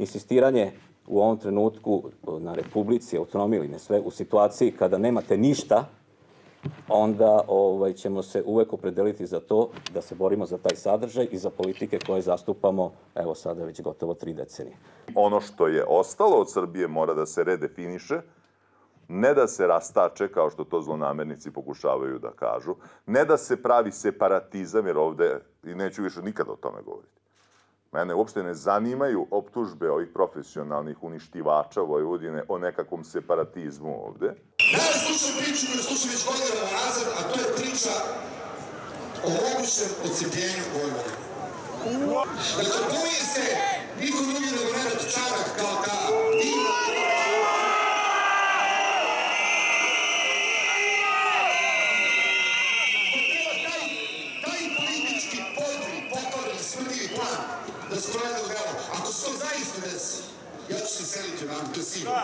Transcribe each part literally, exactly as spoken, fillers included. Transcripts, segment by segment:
insistiranje u ovom trenutku na republici, autonomiji ili sve, u situaciji kada nemate ništa, onda ovaj, ćemo se uvek opredeliti za to da se borimo za taj sadržaj i za politike koje zastupamo, evo sada već gotovo tri decenije. Ono što je ostalo od Srbije mora da se redefiniše, ne da se rastače, kao što to zlonamernici pokušavaju da kažu, ne da se pravi separatizam, jer ovde, i neću više nikada o tome govoriti, mene uopšte ne zanimaju optužbe ovih profesionalnih uništivača Vojvodine o nekakvom separatizmu ovde. Najslušnju priču koju slušam već godinama nazad, a to je priča o mogućem odcepljenju Vojvodine. Dakle, boje se niko drugi nego Nenad Čanak kao ta divna. Taj politički podri, pokorni, smrljivi plan da se provede u gradu. Ako se to zaista desi, ja ću se seliti u nam, to je sigurno.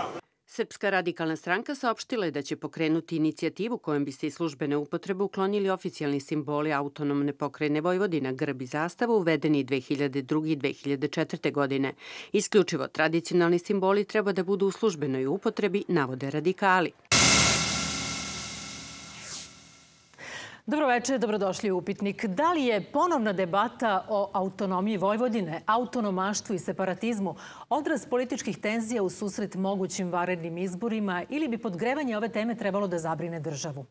Srpska radikalna stranka saopštila je da će pokrenuti inicijativu kojom bi se iz službene upotrebe uklonili oficijalni simboli autonomne pokrajine Vojvodina, grb i zastava uvedeni dve hiljade druge. i dve hiljade četvrte. godine. Isključivo tradicionalni simboli treba da budu u službenoj upotrebi, navode radikali. Dobro večer, dobrodošli u Upitnik. Da li je ponovna debata o autonomiji Vojvodine, autonomaštvu i separatizmu odraz političkih tenzija u susret mogućim vanrednim izborima ili bi podgrevanje ove teme trebalo da zabrine državu?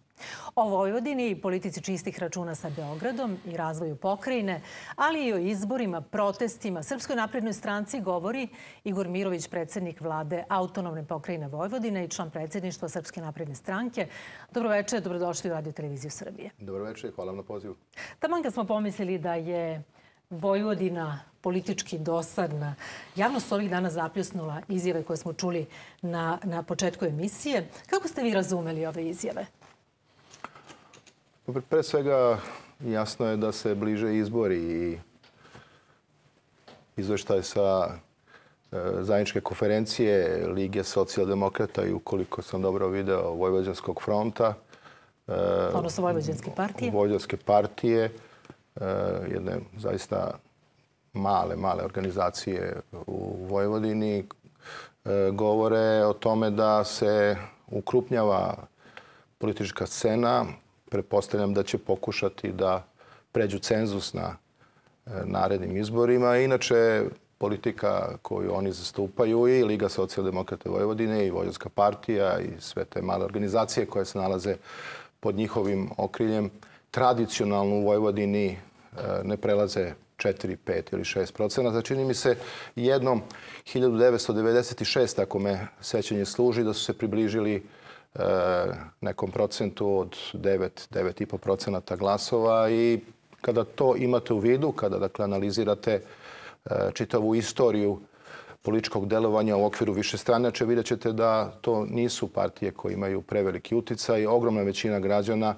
O Vojvodini i politici čistih računa sa Beogradom i razvoju pokrajine, ali i o izborima, protestima, Srpskoj naprednoj stranci govori Igor Mirović, predsjednik vlade autonomne pokrajine Vojvodine i član predsjedništva Srpske napredne stranke. Dobro večer, dobrodošli u Radio Televiziju Srbije. Dobar večer, hvala vam na pozivu. Taman kad smo pomislili da je Vojvodina politički dosadna, javnost ovih dana zapljusnula izjave koje smo čuli na, na početku emisije. Kako ste vi razumeli ove izjave? Pre svega, jasno je da se bliže izbori i izveštaj sa zajedničke konferencije Lige socijaldemokrata i, ukoliko sam dobro video, Vojvođanskog fronta, odnosno Vojvođanske partije. Vojvođanske partije, jedne zaista male, male organizacije u Vojvodini, govore o tome da se ukrupnjava politička scena. Pretpostavljam da će pokušati da pređu cenzus na narednim izborima. Inače, politika koju oni zastupaju, i Liga socijaldemokrata Vojvodine i Vojvođanska partija i sve te male organizacije koje se nalaze pod njihovim okriljem, tradicionalno u Vojvodini ne prelaze četiri, pet ili šest procenata. Čini mi se jednom hiljadu devetsto devedeset šeste. ako me sećanje služi, da su se približili nekom procentu od devet do devet i po procenata glasova. I kada to imate u vidu, kada dakle analizirate čitavu istoriju političkog delovanja u okviru višestranačja, vidjet ćete da to nisu partije koje imaju preveliki uticaj. Ogromna većina građana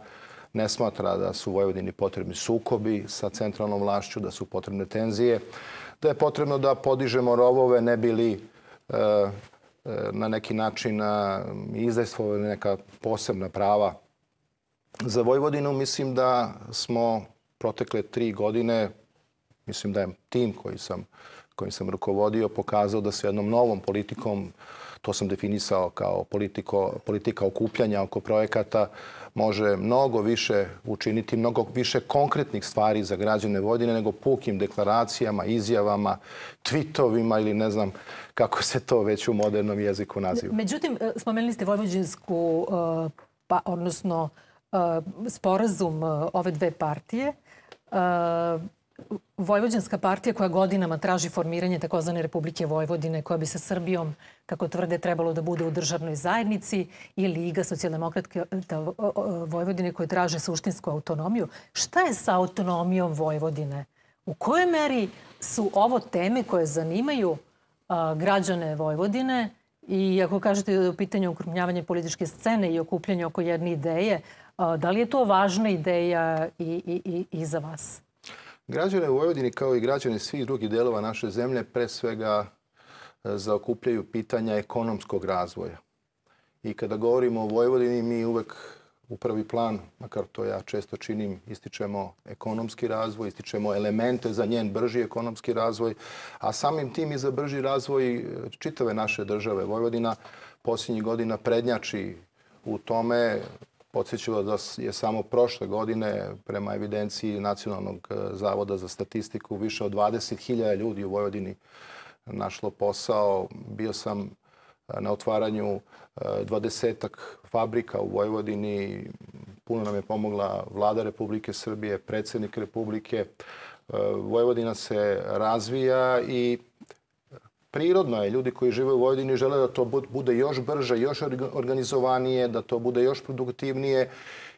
ne smatra da su u Vojvodini potrebni sukobi sa centralnom vlašću, da su potrebne tenzije, da je potrebno da podižemo rovove, ne bili e, na neki način izdejstvovali neka posebna prava. Za Vojvodinu mislim da smo protekle tri godine, mislim da je tim koji sam, kojim sam rukovodio pokazao da se jednom novom politikom, to sam definisao kao politiko, politika okupljanja oko projekata, može mnogo više učiniti, mnogo više konkretnih stvari za građane Vojvodine nego pukim deklaracijama, izjavama, tvitovima ili ne znam kako se to već u modernom jeziku naziva. Međutim, spomenuli ste Vojvođinsku, pa, odnosno sporazum ove dve partije. Vojvođanska partija koja godinama traži formiranje takozvane Republike Vojvodine, koja bi sa Srbijom, kako tvrde, trebalo da bude u državnoj zajednici, i Liga socijaldemokratke Vojvodine koje traže suštinsku autonomiju. Šta je sa autonomijom Vojvodine? U kojoj meri su ovo teme koje zanimaju građane Vojvodine? I ako kažete da je u pitanju ukrupnjavanje političke scene i okupljanje oko jedne ideje, da li je to važna ideja i, i, i, i za vas? Građane u Vojvodini, kao i građane svih drugih delova naše zemlje, pre svega zaokupljaju pitanja ekonomskog razvoja. I kada govorimo o Vojvodini, mi uvek u prvi plan, makar to ja često činim, ističemo ekonomski razvoj, ističemo elemente za njen brži ekonomski razvoj, a samim tim i za brži razvoj čitave naše države. Vojvodina posljednjih godina prednjači u tome. Podsjećava da je samo prošle godine, prema evidenciji Nacionalnog zavoda za statistiku, više od dvadeset hiljada ljudi u Vojvodini našlo posao. Bio sam na otvaranju dvadesetak fabrika u Vojvodini. Puno nam je pomogla Vlada Republike Srbije, predsjednik Republike. Vojvodina se razvija i prirodno je, ljudi koji žive u Vojvodini žele da to bude još brže, još organizovanije, da to bude još produktivnije.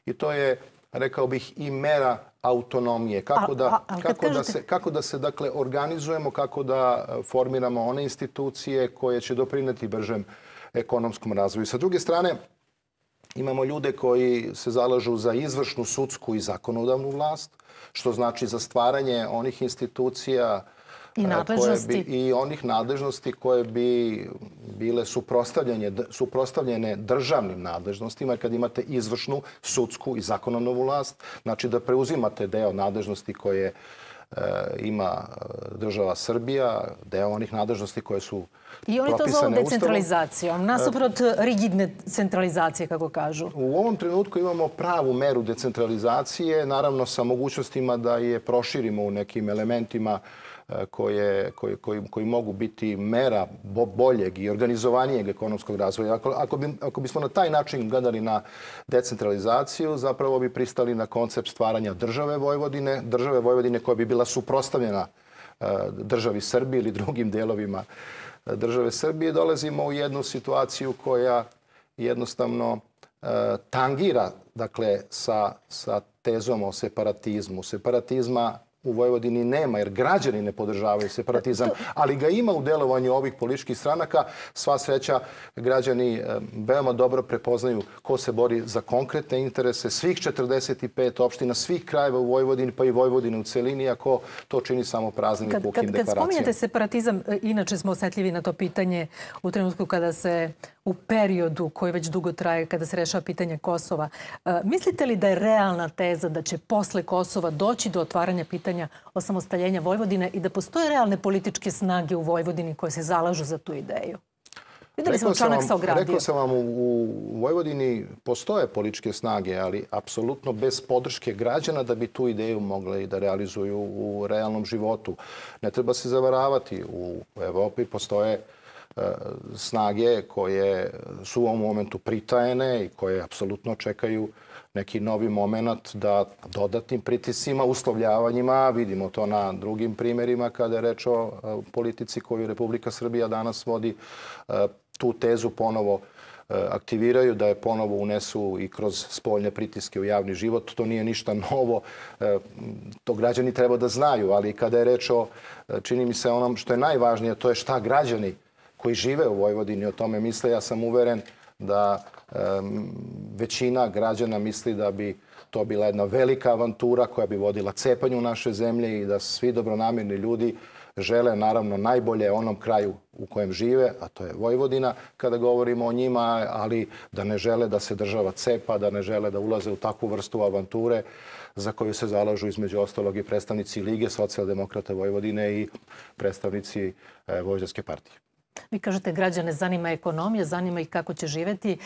I to je, rekao bih, i mera autonomije. Kako da, kako da se, kako da se dakle, organizujemo, kako da formiramo one institucije koje će doprineti bržem ekonomskom razvoju. Sa druge strane, imamo ljude koji se zalažu za izvršnu, sudsku i zakonodavnu vlast, što znači za stvaranje onih institucija I, nadležnosti. Bi, i onih nadležnosti koje bi bile suprotstavljene državnim nadležnostima. Kad imate izvršnu, sudsku i zakonodavnu vlast, znači da preuzimate deo nadležnosti koje e, ima država Srbija, deo onih nadležnosti koje su propisane Ustavom. I oni to zovu decentralizacijom, nasuprot rigidne centralizacije, kako kažu. U ovom trenutku imamo pravu meru decentralizacije, naravno sa mogućnostima da je proširimo u nekim elementima Koje, koji, koji, koji mogu biti mera boljeg i organizovanijeg ekonomskog razvoja. Ako, ako, bi, ako bismo na taj način gledali na decentralizaciju, zapravo bi pristali na koncept stvaranja države Vojvodine, države Vojvodine koja bi bila suprotstavljena državi Srbije ili drugim delovima države Srbije. Dolazimo u jednu situaciju koja jednostavno tangira, dakle, sa, sa tezom o separatizmu. Separatizma u Vojvodini nema, jer građani ne podržavaju separatizam, ali ga ima u delovanju ovih političkih stranaka. Sva sreća, građani veoma dobro prepoznaju ko se bori za konkretne interese svih četrdeset pet opština, svih krajeva u Vojvodini, pa i Vojvodine u celini, ako to čini samo praznim i pukim deklaracijama. Kad spominjate separatizam, inače smo osetljivi na to pitanje u trenutku kada se, u periodu koji već dugo traje, kada se rešava pitanje Kosova. Mislite li da je realna teza da će posle Kosova doći do otvaranja pitanja osamostaljenja Vojvodine i da postoje realne političke snage u Vojvodini koje se zalažu za tu ideju? Videli smo članak sa ogradio. Rekao sam vam, u Vojvodini postoje političke snage, ali apsolutno bez podrške građana da bi tu ideju mogle i da realizuju u realnom životu. Ne treba se zavaravati. U Evropi postoje snage koje su u ovom momentu pritajene i koje apsolutno čekaju neki novi moment da dodatnim pritisima, uslovljavanjima, vidimo to na drugim primjerima kada je reč o politici koju Republika Srbija danas vodi, tu tezu ponovo aktiviraju, da je ponovo unesu i kroz spoljne pritiske u javni život. To nije ništa novo. To građani treba da znaju, ali kada je reč o, čini mi se, onom što je najvažnije, to je šta građani koji žive u Vojvodini o tome misle. Ja sam uveren da um, većina građana misli da bi to bila jedna velika avantura koja bi vodila cepanju naše zemlje i da svi dobronamirni ljudi žele, naravno, najbolje onom kraju u kojem žive, a to je Vojvodina, kada govorimo o njima, ali da ne žele da se država cepa, da ne žele da ulaze u takvu vrstu avanture za koju se zalažu između ostalog i predstavnici Lige socijaldemokrata Vojvodine i predstavnici e, Vojvodinske partije. Vi kažete, građane zanima ekonomija, zanima ih kako će živjeti,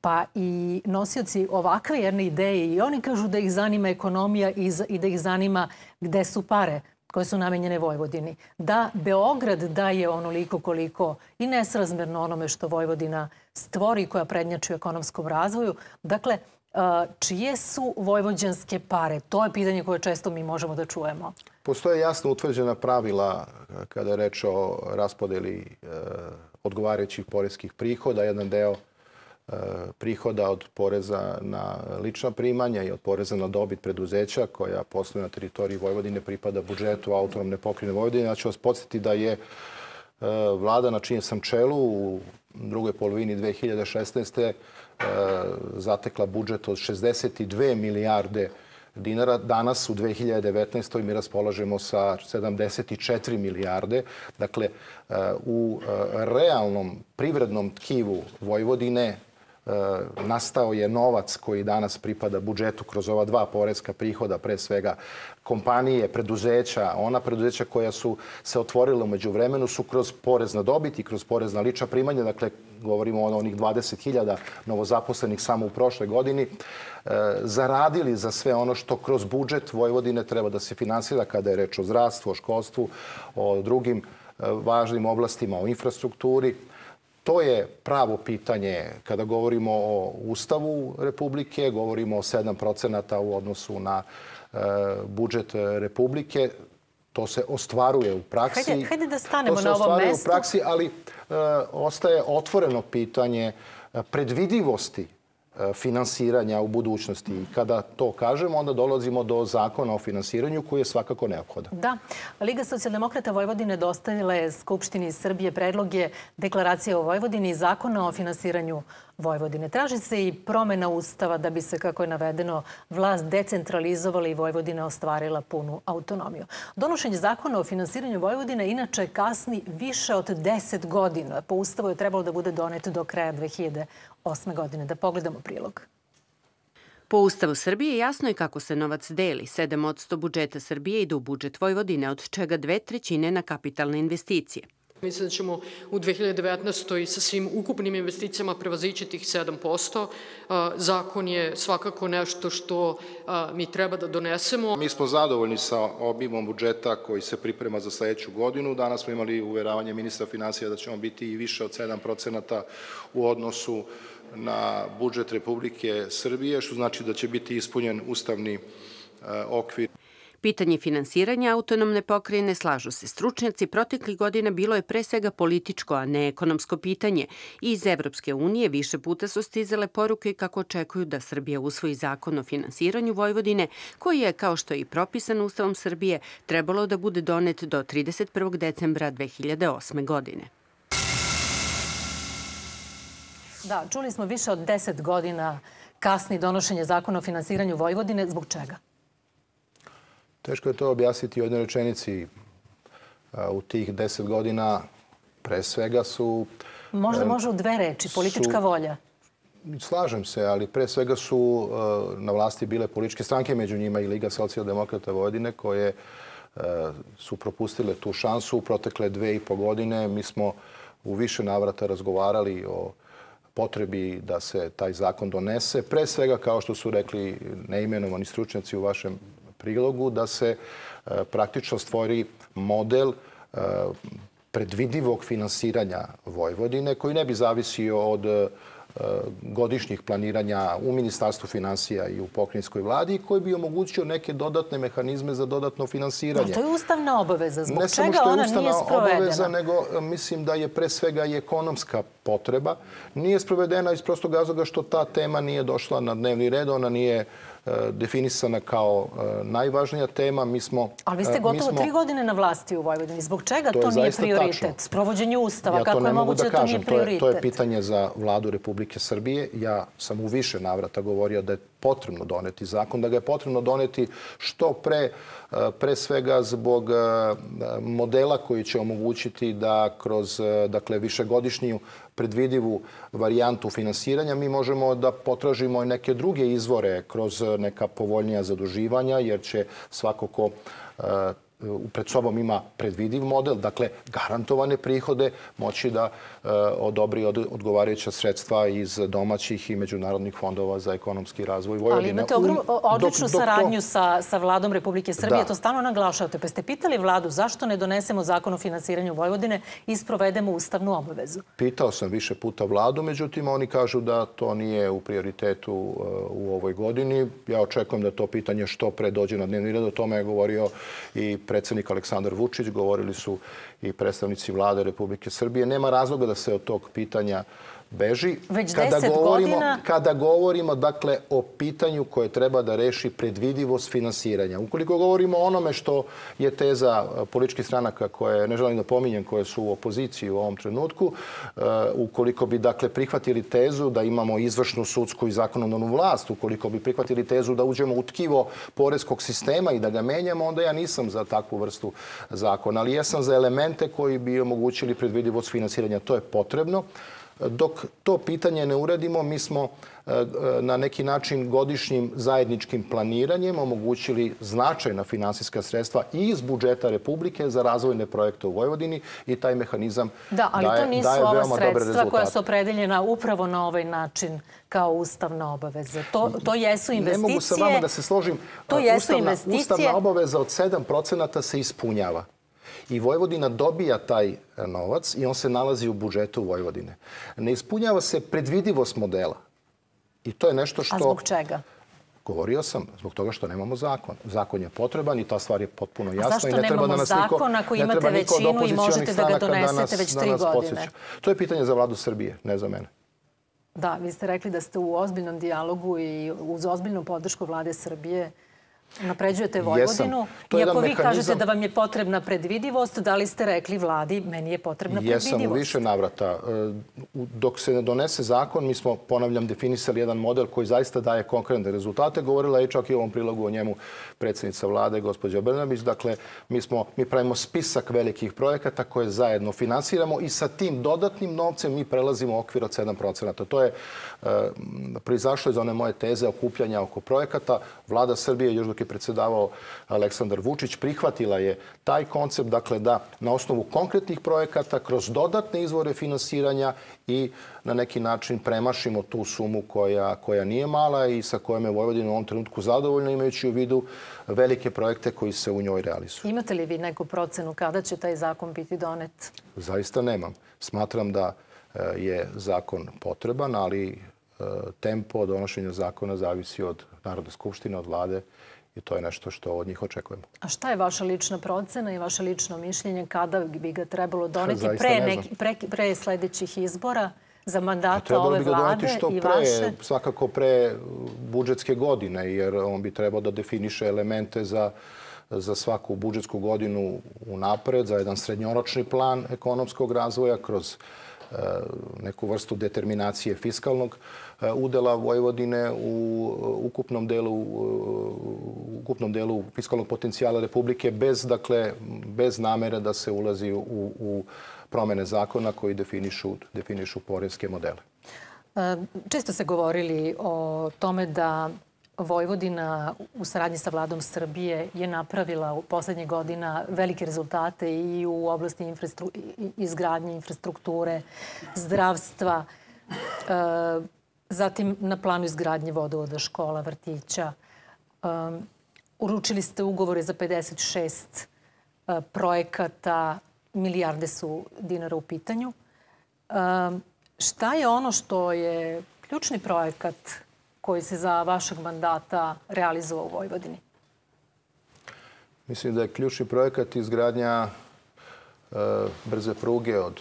pa i nosioci ovakve jedne ideje i oni kažu da ih zanima ekonomija i da ih zanima gde su pare koje su namenjene Vojvodini. Da Beograd daje onoliko koliko i nesrazmjerno onome što Vojvodina stvori, koja prednjači u ekonomskom razvoju. Dakle, čije su vojvođanske pare? To je pitanje koje često mi možemo da čujemo. Postoje jasno utvrđena pravila kada je reč o raspodeli e, odgovarajućih poreskih prihoda. Jedan deo e, prihoda od poreza na lična primanja i od poreza na dobit preduzeća koja posluju na teritoriji Vojvodine pripada budžetu autonomne pokrajine Vojvodine. Ja ću vas podsjetiti da je e, vlada na čijem sam čelu u drugoj polovini dve hiljade šesnaeste zatekla budžet od šezdeset dve milijarde dinara. Danas u dve hiljade devetnaestoj mi raspolažemo sa sedamdeset četiri milijarde. Dakle, u realnom privrednom tkivu Vojvodine nastao je novac koji danas pripada budžetu kroz ova dva poreska prihoda, pre svega kompanije, preduzeća, ona preduzeća koja su se otvorila u međuvremenu su kroz porez na dobit i kroz porez na lična primanja, dakle govorimo o onih dvadeset hiljada novozaposlenih samo u prošloj godini, zaradili za sve ono što kroz budžet Vojvodine treba da se finansira kada je reč o zdravstvu, o školstvu, o drugim važnim oblastima, o infrastrukturi. To je pravo pitanje kada govorimo o Ustavu Republike, govorimo o sedam procenata u odnosu na budžet Republike. To se ostvaruje u praksi. Hajde, hajde da stanemo na ovom mestu. U praksi, ali ostaje otvoreno pitanje predvidivosti finansiranja u budućnosti. I kada to kažemo, onda dolazimo do zakona o finansiranju koji je svakako neophodan. Da. Liga socijaldemokrata Vojvodine dostavila je Skupštini Srbije predloge deklaracije o Vojvodini i zakona o finansiranju Vojvodine. Traži se i promjena Ustava da bi se, kako je navedeno, vlast decentralizovala i Vojvodina ostvarila punu autonomiju. Donošenje zakona o finansiranju Vojvodine inače kasni više od deset godina. Po Ustavu je trebalo da bude donet do kraja dve hiljade osme godine. Da pogledamo prilog. Po Ustavu Srbije jasno je kako se novac deli. sedam posto budžeta Srbije ide u budžet Vojvodine, od čega dve trećine na kapitalne investicije. Mislim da ćemo u dve hiljade devetnaestoj i sa svim ukupnim investicijama prevazići tih sedam posto. Zakon je svakako nešto što mi treba da donesemo. Mi smo zadovoljni sa obimom budžeta koji se priprema za sljedeću godinu. Danas smo imali uveravanje ministra financija da ćemo biti i više od sedam procenata u odnosu na budžet Republike Srbije, što znači da će biti ispunjen ustavni okvir. Pitanje finansiranja autonomne pokrajine, slažu se stručnjaci, proteklih godina bilo je pre svega političko, a ne ekonomsko pitanje. I iz Evropske unije više puta su stizale poruke kako očekuju da Srbija usvoji zakon o finansiranju Vojvodine, koji je, kao što je i propisan Ustavom Srbije, trebalo da bude donet do trideset prvog decembra dve hiljade osme godine. Da, čuli smo više od deset godina kasni donošenje zakona o finansiranju Vojvodine. Zbog čega? Teško je to objasniti u jednoj rečenici. U tih deset godina pre svega su... Možda može u dve reči, politička volja. Slažem se, ali pre svega su na vlasti bile političke stranke, među njima i Liga socijaldemokrata Vojvodine, koje su propustile tu šansu. U protekle dve i po godine mi smo u više navrata razgovarali o potrebi da se taj zakon donese. Pre svega, kao što su rekli neimenovani stručnjaci u vašem prilogu, da se praktično stvori model predvidivog finansiranja Vojvodine koji ne bi zavisio od godišnjih planiranja u Ministarstvu financija i u pokrajinskoj vladi, koji bi omogućio neke dodatne mehanizme za dodatno finansiranje. To je ustavna obaveza. Zbog čega ona nije sprovedena? Ne samo što je ustavna obaveza, nego mislim da je pre svega i ekonomska potreba. Nije sprovedena iz prostog razloga što ta tema nije došla na dnevni red, ona nije definisana kao najvažnija tema. Mi smo... Ali vi ste gotovo tri godine na vlasti u Vojvodini. Zbog čega to nije prioritet? Sprovođenje Ustava, kako je moguće da to nije prioritet? To je pitanje za Vladu Republike Srbije. Ja sam u više navrata govorio da je potrebno doneti zakon, da ga je potrebno doneti što pre, pre svega zbog modela koji će omogućiti da kroz, dakle, višegodišnju predvidivu varijantu finansiranja mi možemo da potražimo i neke druge izvore kroz neka povoljnija zaduživanja, jer će svako ko pred sobom ima predvidiv model, dakle garantovane prihode, moći da odobri odgovarajuća sredstva iz domaćih i međunarodnih fondova za ekonomski razvoj Vojvodine. Ali imate odličnu saradnju sa Vladom Republike Srbije, to stalno naglašavate. Pa ste pitali Vladu zašto ne donesemo zakon o finansiranju Vojvodine i sprovedemo ustavnu obavezu? Pitao sam više puta Vladu, međutim oni kažu da to nije u prioritetu u ovoj godini. Ja očekujem da to pitanje što pre dođe na dnevni red. O tome je govorio i predsjednik Aleksandar Vučić, govorili su i predstavnici Vlade Republike Srbije. Nema razloga da se od tog pitanja beži. Već deset godina... Kada govorimo, dakle, o pitanju koje treba da reši predvidivost finansiranja. Ukoliko govorimo o onome što je teza političkih stranaka koje, ne želim da pominjem, koje su u opoziciji u ovom trenutku, ukoliko bi, dakle, prihvatili tezu da imamo izvršnu, sudsku i zakonodavnu vlast, ukoliko bi prihvatili tezu da uđemo u tkivo poreskog sistema i da ga menjamo, onda ja nisam za takvu vrstu zakona. Ali ja sam za elemente koji bi omogućili predvidivost finansiranja. To je potrebno. Dok to pitanje ne uradimo, mi smo na neki način godišnjim zajedničkim planiranjem omogućili značajna finansijska sredstva i iz budžeta Republike za razvojne projekte u Vojvodini i taj mehanizam daje veoma dobre rezultate. Da, ali to nisu ova sredstva koja su opredeljena upravo na ovaj način kao ustavna obaveza. To jesu investicije. Ne mogu sa vama da se složim. Ustavna obaveza od sedam procenata se ispunjava. I Vojvodina dobija taj novac i on se nalazi u budžetu Vojvodine. Ne ispunjava se predvidivost modela. I to je nešto što... A zbog čega? Govorio sam, zbog toga što nemamo zakon. Zakon je potreban i ta stvar je potpuno jasna. I ne treba da nas niko... A zašto nemamo zakon ako imate većinu i možete da ga donesete već tri godine? To je pitanje za vladu Srbije, ne za mene. Da, vi ste rekli da ste u ozbiljnom dijalogu i uz ozbiljnu podršku vlade Srbije napređujete Vojvodinu. Iako vi kažete da vam je potrebna predvidivost, da li ste rekli vladi meni je potrebna predvidivost? Jesam u više navrata. Dok se ne donese zakon, mi smo, ponavljam, definisali jedan model koji zaista daje konkretne rezultate. Govorila je čak i u ovom prilogu o njemu predsjednica vlade, gospođa Brnabić. Dakle, mi smo, mi pravimo spisak velikih projekata koje zajedno finansiramo i sa tim dodatnim novcem mi prelazimo okvir od sedam procenata. To je proizašlo iz one moje teze okupljanja oko projekata. Vlada Srbije još dok je predsedavao Aleksandar Vučić, prihvatila je taj koncept, dakle da na osnovu konkretnih projekata kroz dodatne izvore finansiranja i na neki način premašimo tu sumu koja, koja nije mala i sa kojom je Vojvodina u ovom trenutku zadovoljna, imajući u vidu velike projekte koji se u njoj realizuju. Imate li vi neku procenu kada će taj zakon biti donet? Zaista nemam. Smatram da je zakon potreban, ali tempo donošenja zakona zavisi od Narodne skupštine, od vlade. I to je nešto što od njih očekujemo. A šta je vaša lična procena i vaše lično mišljenje kada bi ga trebalo doneti pre sljedećih izbora za mandata ove vlade i vaše? Svakako pre budžetske godine, jer on bi trebao da definiše elemente za za svaku budžetsku godinu unapred, za jedan srednjoročni plan ekonomskog razvoja kroz neku vrstu determinacije fiskalnog udela Vojvodine u ukupnom delu, ukupnom delu fiskalnog potencijala Republike bez, dakle, bez namere da se ulazi u, u promjene zakona koji definišu, definišu poreske modele. Često ste govorili o tome da Vojvodina u saradnji sa vladom Srbije je napravila u posljednjih godina velike rezultate i u oblasti infrastru... izgradnje infrastrukture, zdravstva, zatim na planu izgradnje vodovoda, škola, vrtića. Uručili ste ugovore za pedeset šest projekata, milijarde su dinara u pitanju. Šta je ono što je ključni projekat koji se za vašeg mandata realizovao u Vojvodini? Mislim da je ključni projekat izgradnja e, brze pruge od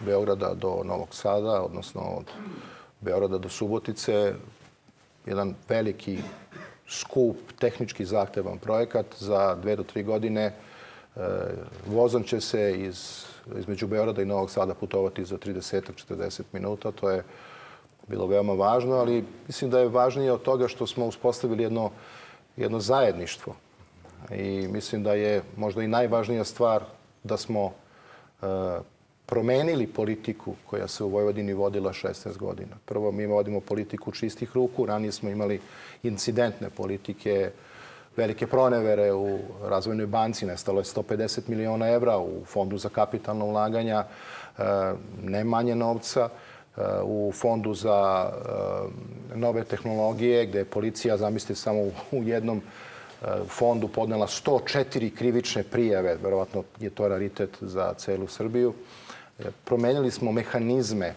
Beograda do Novog Sada, odnosno od Beograda do Subotice. Jedan veliki, skup, tehnički zahtevan projekat. Za dve do tri godine e, vozom će se iz, između Beograda i Novog Sada putovati za trideset do četrdeset minuta. To je bilo veoma važno, ali mislim da je važnije od toga što smo uspostavili jedno, jedno zajedništvo. I mislim da je možda i najvažnija stvar da smo e, promenili politiku koja se u Vojvodini vodila šesnaest godina. Prvo, mi vodimo politiku čistih ruku. Ranije smo imali incidentne politike, velike pronevere u Razvojnoj banci. Nestalo je sto pedeset miliona evra u Fondu za kapitalno ulaganja, e, ne manje novca. U Fondu za nove tehnologije, gdje je policija, zamislite, samo u jednom fondu podnela sto četiri krivične prijave. Verovatno je to raritet za celu Srbiju. Promenili smo mehanizme.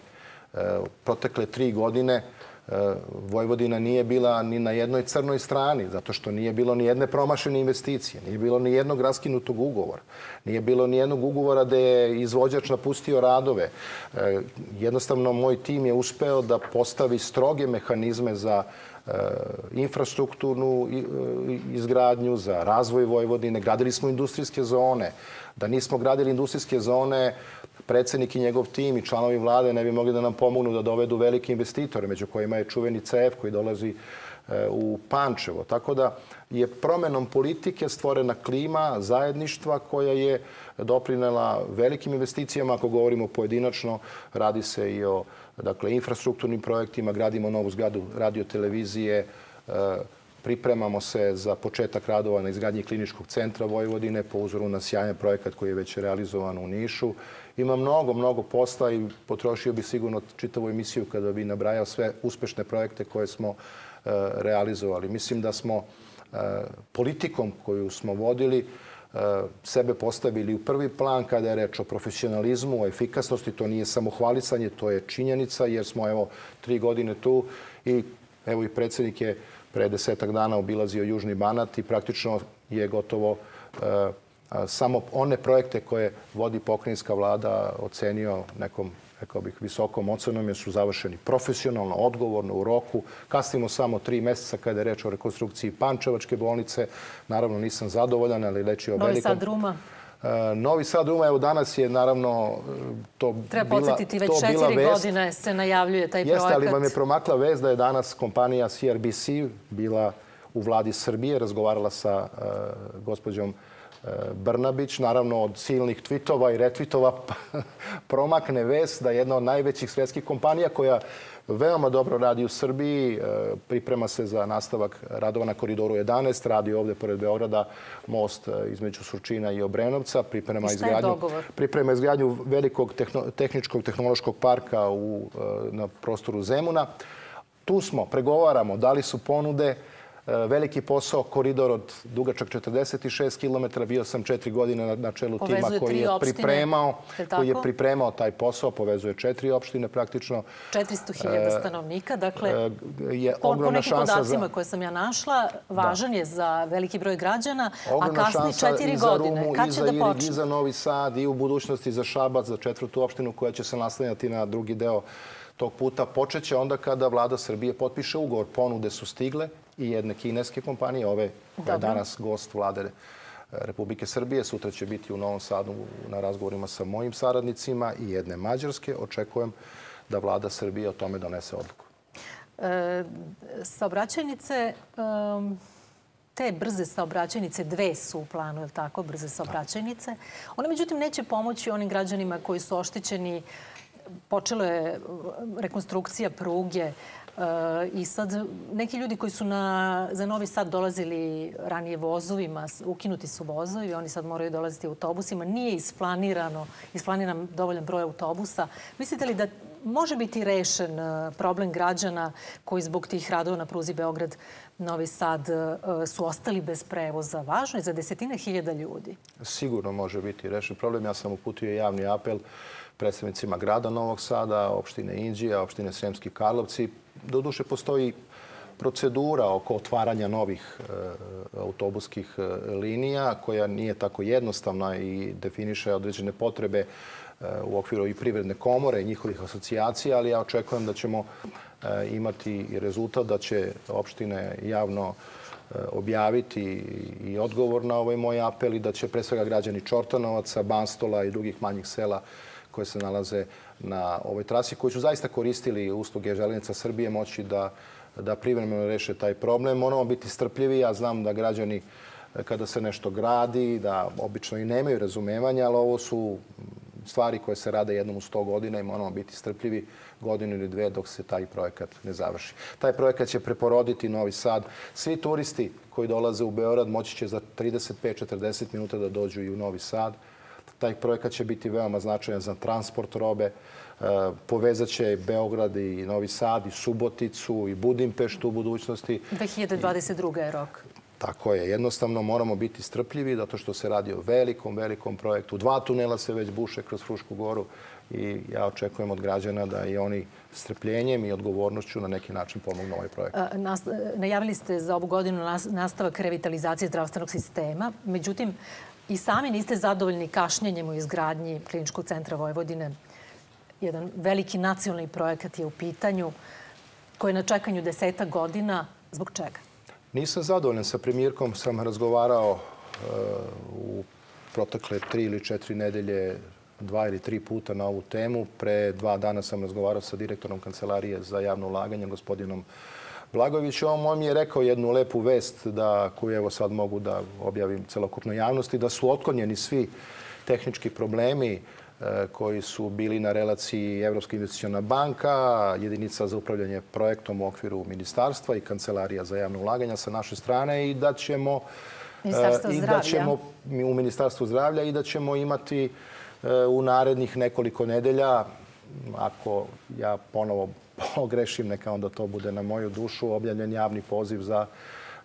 Protekle tri godine Vojvodina nije bila ni na jednoj crnoj strani, zato što nije bilo ni jedne promašene investicije, nije bilo ni jednog raskinutog ugovora, nije bilo ni jednog ugovora da je izvođač napustio radove. Jednostavno, moj tim je uspeo da postavi stroge mehanizme za infrastrukturnu izgradnju, za razvoj Vojvodine. Gradili smo industrijske zone. Da nismo gradili industrijske zone, predsjednik i njegov tim i članovi vlade ne bi mogli da nam pomognu da dovedu velike investitore, među kojima je čuveni C E F koji dolazi u Pančevo. Tako da je promenom politike stvorena klima zajedništva koja je doprinela velikim investicijama. Ako govorimo pojedinačno, radi se i o infrastrukturnim projektima. Gradimo novu zgradu radio televizije, pripremamo se za početak radova na izgradnji Kliničkog centra Vojvodine po uzoru na sjajan projekat koji je već realizovan u Nišu. Ima mnogo, mnogo posla i potrošio bi sigurno čitavu emisiju kada bi nabrajao sve uspešne projekte koje smo realizovali. Mislim da smo politikom koju smo vodili sebe postavili u prvi plan kada je reč o profesionalizmu, o efikasnosti. To nije samo hvalisanje, to je činjenica jer smo evo tri godine tu i evo i predsjednik je pre desetak dana obilazio Južni Banat i praktično je gotovo samo one projekte koje vodi pokrajinska vlada ocenio nekom, rekao bih, visokom ocenom jer su završeni profesionalno, odgovorno, u roku. Kasnimo samo tri mjeseca kada je reč o rekonstrukciji Pančevačke bolnice. Naravno nisam zadovoljan, ali reći o velikom... Novi Sad Ruma? Novi Sad Ruma, evo danas je naravno to bila vest. Treba podsjetiti, već četiri godine se najavljuje taj projekat. Jeste, ali vam je promakla vest da je danas kompanija C R B C bila u vladi Srbije, razgovarala sa gospođom Brnabić, naravno od silnih tvitova i retvitova promakne vest da je jedna od najvećih svjetskih kompanija koja veoma dobro radi u Srbiji, priprema se za nastavak radova na koridoru jedanaest, radi ovdje pored Beograda most između Surčina i Obrenovca, priprema izgradnju, priprema izgradnju velikog tehničkog tehnološkog parka u, na prostoru Zemuna. Tu smo, pregovaramo, dali su ponude. Veliki posao, koridor od dugačak četrdeset šest kilometara. Bio sam četiri godine na čelu tima koji je pripremao, koji je pripremao taj posao. Povezuje četiri opštine praktično. četiristo hiljada stanovnika. Dakle, po nekim podacima koje sam ja našla, važan je za veliki broj građana, a kasni četiri godine. Kad će da počne? I za Novi Sad, i u budućnosti za Šabac, za četvrtu opštinu koja će se naslanjati na drugi deo tog puta. Počeće onda kada vlada Srbije potpiše ugovor. Ponude su stigle i jedne kineske kompanije, ove koja je danas gost vlade Republike Srbije. Sutra će biti u Novom Sadu na razgovorima sa mojim saradnicima i jedne mađarske. Očekujem da vlada Srbije o tome donese odluku. Saobraćajnice, te brze saobraćajnice, dve su u planu, je li tako, brze saobraćajnice. One, međutim, neće pomoći onim građanima koji su oštećeni. Počela je rekonstrukcija pruge i sad neki ljudi koji su na, za Novi Sad dolazili ranije vozovima, ukinuti su vozovi, oni sad moraju dolaziti autobusima. Nije isplanirano, isplaniran dovoljan broj autobusa. Mislite li da može biti rešen problem građana koji zbog tih radova na pruzi Beograd-Novi Sad su ostali bez prevoza? Važno je za desetine hiljada ljudi. Sigurno može biti rešen problem. Ja sam uputio javni apel predstavnicima grada Novog Sada, opštine Inđija, opštine Sremski Karlovci. Doduše, postoji procedura oko otvaranja novih autobuskih linija koja nije tako jednostavna i definiše određene potrebe u okviru i privredne komore i njihovih asocijacija, ali ja očekujem da ćemo imati rezultat, da će opštine javno objaviti i odgovor na ovaj moj apel i da će pre svega građani Čortanovaca, Banstola i drugih manjih sela koje se nalaze na ovoj trasi, koji su zaista koristili usluge Železnica Srbije, moći da, da privremeno reše taj problem. Moramo biti strpljivi. Ja znam da građani, kada se nešto gradi, da obično i nemaju razumevanja, ali ovo su stvari koje se rade jednom u sto godina i moramo biti strpljivi godinu ili dve dok se taj projekat ne završi. Taj projekat će preporoditi Novi Sad. Svi turisti koji dolaze u Beograd moći će za trideset pet do četrdeset minuta da dođu i u Novi Sad. Taj projekat će biti veoma značajan za transport robe. Povezat će Beograd i Novi Sad i Suboticu i Budimpeštu u budućnosti. dve hiljade dvadeset druga je rok. Tako je. Jednostavno moramo biti strpljivi zato što se radi o velikom, velikom projektu. Dva tunela se već buše kroz Frušku goru i ja očekujem od građana da i oni strpljenjem i odgovornošću na neki način pomognu ovaj projekt. Najavili ste za ovu godinu nastavak revitalizacije zdravstvenog sistema. Međutim, i sami niste zadovoljni kašnjenjem u izgradnji Kliničkog centra Vojvodine. Jedan veliki nacionalni projekat je u pitanju koji je na čekanju deseta godina. Zbog čega? Nisam zadovoljan. Sa premijerkom sam razgovarao u protekle tri ili četiri nedelje, dva ili tri puta na ovu temu. Pre dva dana sam razgovarao sa direktorom Kancelarije za javno ulaganje, gospodinom Blagojević, on mi je rekao jednu lepu vest koju evo sad mogu da objavim celokupnoj javnosti, da su otklonjeni svi tehnički problemi koji su bili na relaciji Evropska investiciona banka, jedinica za upravljanje projektom u okviru ministarstva i Kancelarija za javne ulaganja sa naše strane i da ćemo u Ministarstvu zdravlja i da ćemo imati u narednih nekoliko nedelja, ako ja ponovo pogrešim, neka onda to bude na moju dušu, objavljen javni poziv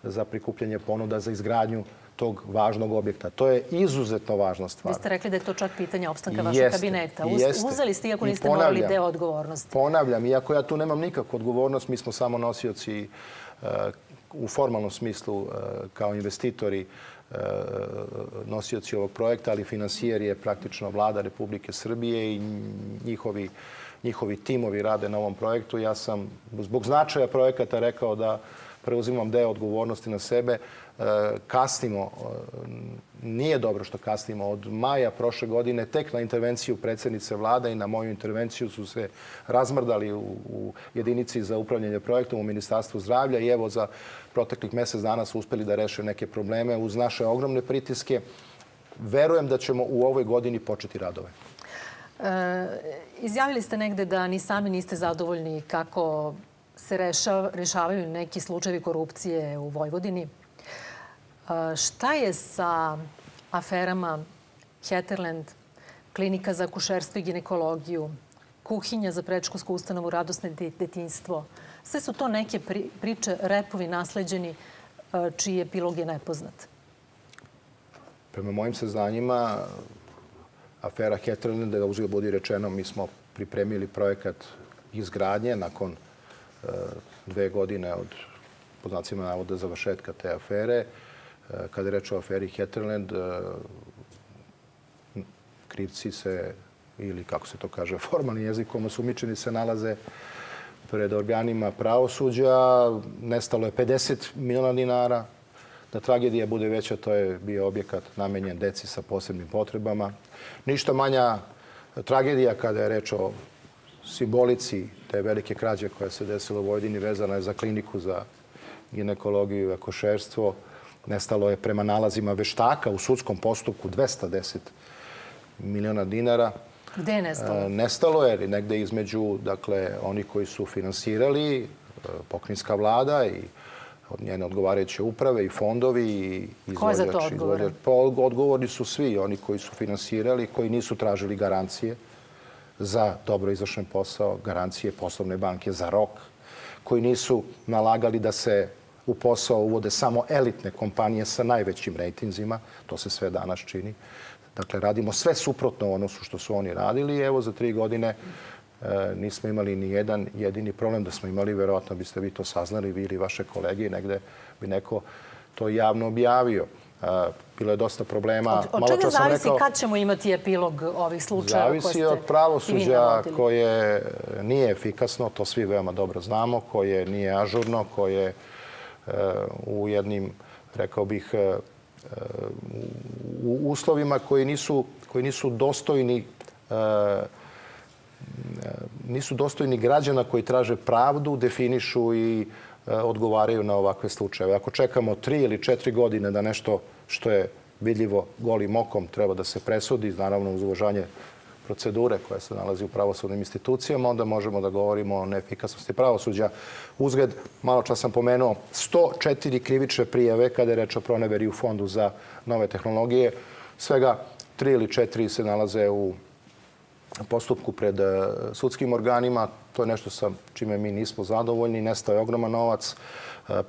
za prikupljanje ponuda za izgradnju tog važnog objekta. To je izuzetno važna stvar. Vi ste rekli da je to čak pitanje opstanka vašeg kabineta. Uzeli ste, iako niste morali, deo odgovornosti. Ponavljam, iako ja tu nemam nikakvu odgovornost, mi smo samo nosioci u formalnom smislu kao investitori, nosioci ovog projekta, ali finansijer je praktično Vlada Republike Srbije i njihovi njihovi timovi rade na ovom projektu. Ja sam zbog značaja projekata rekao da preuzimam deo odgovornosti na sebe. Kasnimo, nije dobro što kasnimo. Od maja prošle godine tek na intervenciju predsjednice vlade i na moju intervenciju su se razmrdali u jedinici za upravljanje projektom u Ministarstvu zdravlja i evo za proteklih mjesec dana su uspeli da reše neke probleme uz naše ogromne pritiske. Verujem da ćemo u ovoj godini početi radove. Izjavili ste negde da ni sami niste zadovoljni kako se rešavaju neki slučajevi korupcije u Vojvodini. Šta je sa aferama Heterland, klinika za akušerstvo i ginekologiju, kuhinja za predškolsku ustanovu, Radosno detinjstvo? Sve su to neke priče, repovi nasleđeni, čiji epilog je nepoznat. Prema mojim saznanjima, afera Heterland, da ga uzgled budi rečeno, mi smo pripremili projekat izgradnje nakon dve godine od, po znacima navoda, završetka te afere. Kada je reč o aferi Heterland, krivci se, ili kako se to kaže formalnim jezikom, osumnjičeni se nalaze pred organima pravosuđa. Nestalo je pedeset miliona dinara. Da tragedija bude veća, to je bio objekat namenjen deci sa posebnim potrebama. Ništa manja tragedija kada je reč o simbolici te velike krađe koja se desila u Vojvodini, vezana je za kliniku za ginekologiju i akušerstvo. Nestalo je prema nalazima veštaka u sudskom postupku dvesta deset miliona dinara. Gde je nestalo? Nestalo je negde između, dakle, oni koji su finansirali, pokrinjska vlada i njene odgovarajuće uprave i fondovi i izvođači. Odgovorni su svi oni koji su finansirali, koji nisu tražili garancije za dobro izvršen posao, garancije poslovne banke za rok, koji nisu nalagali da se u posao uvode samo elitne kompanije sa najvećim rejtinzima. To se sve danas čini. Dakle, radimo sve suprotno ono što su oni radili. Evo, za tri godine nismo imali ni jedan jedini problem. Da smo imali, verovatno biste vi to saznali, vi ili vaše kolege, i negde bi neko to javno objavio. Bilo je dosta problema. Od čega zavisi kad ćemo imati epilog ovih slučaja? Zavisi od pravosuđa koje nije efikasno, to svi veoma dobro znamo, koje nije ažurno, koje u jednim, rekao bih, u uslovima koji nisu, koji nisu dostojni nisu dostojni građana koji traže pravdu, definišu i odgovaraju na ovakve slučajeve. Ako čekamo tri ili četiri godine da nešto što je vidljivo golim okom treba da se presudi, naravno uz uvažanje procedure koja se nalazi u pravosudnim institucijama, onda možemo da govorimo o neefikasnosti pravosuđa. Uzgled, malo čas sam pomenuo, sto četiri krivične prijave kada je reč o proneveri u Fondu za nove tehnologije. Svega tri ili četiri se nalaze u postupku pred sudskim organima. To je nešto sa čime mi nismo zadovoljni. Nestao je ogroman novac,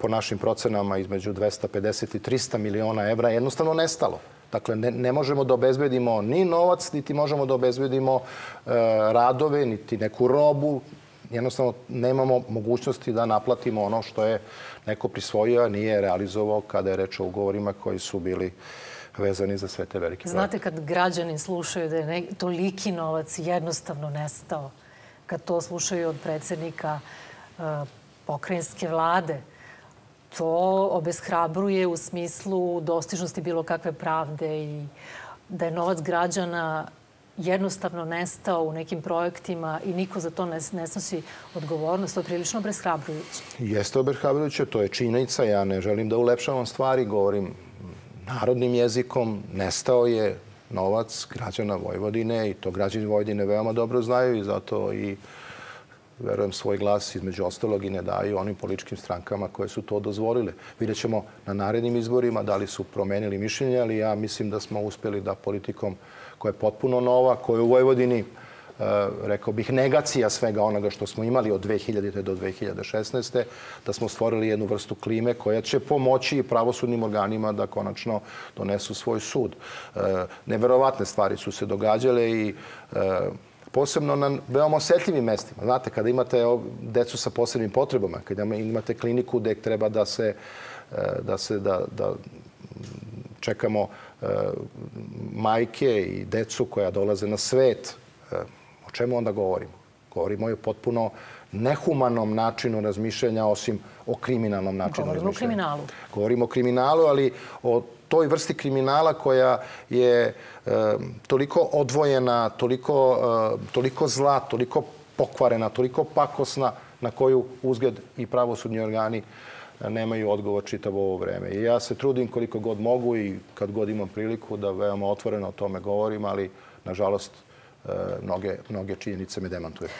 po našim procenama između dvesta pedeset i trista miliona evra. Jednostavno nestalo. Dakle, ne možemo da obezbedimo ni novac, niti možemo da obezbedimo radove, niti neku robu. Jednostavno, nemamo mogućnosti da naplatimo ono što je neko prisvojio, a nije realizovao kada je reč o ugovorima koji su bili vezani za sve te velike projekte. Znate, kad građani slušaju da je toliki novac jednostavno nestao, kad to slušaju od predsjednika pokrajinske vlade, to obeshrabruje u smislu dostižnosti bilo kakve pravde i da je novac građana jednostavno nestao u nekim projektima i niko za to ne snosi odgovornost, to je prilično obeshrabrujuće. Jeste obeshrabrujuće, to je činjenica. Ja ne želim da ulepšavam stvari, govorim narodnim jezikom. Nestao je novac građana Vojvodine i to građani Vojvodine veoma dobro znaju i zato i verujem svoj glas između ostalog i ne daju onim političkim strankama koje su to dozvolile. Vidjet ćemo na narednim izborima da li su promenili mišljenje, ali ja mislim da smo uspjeli da politikom koja je potpuno nova, koja je u Vojvodini, rekao bih, negacija svega onoga što smo imali od dve hiljadite do dve hiljade šesnaeste, da smo stvorili jednu vrstu klime koja će pomoći i pravosudnim organima da konačno donesu svoj sud. Neverovatne stvari su se događale i posebno na veoma osetljivim mestima. Znate, kada imate decu sa posebnim potrebama, kada imate kliniku gde treba da se da se da da čekamo majke i decu koja dolaze na svet, o čemu onda govorimo? Govorimo o potpuno nehumanom načinu razmišljanja, osim o kriminalnom načinu razmišljanja. Govorimo o kriminalu. Govorimo o kriminalu, ali o toj vrsti kriminala koja je toliko odvojena, toliko zla, toliko pokvarena, toliko pakosna, na koju uzgled i pravosudni organi nemaju odgovor čitavo ovo vreme. I ja se trudim koliko god mogu i kad god imam priliku da veoma otvoreno o tome govorim, ali nažalost mnoge činjenice me demantuje.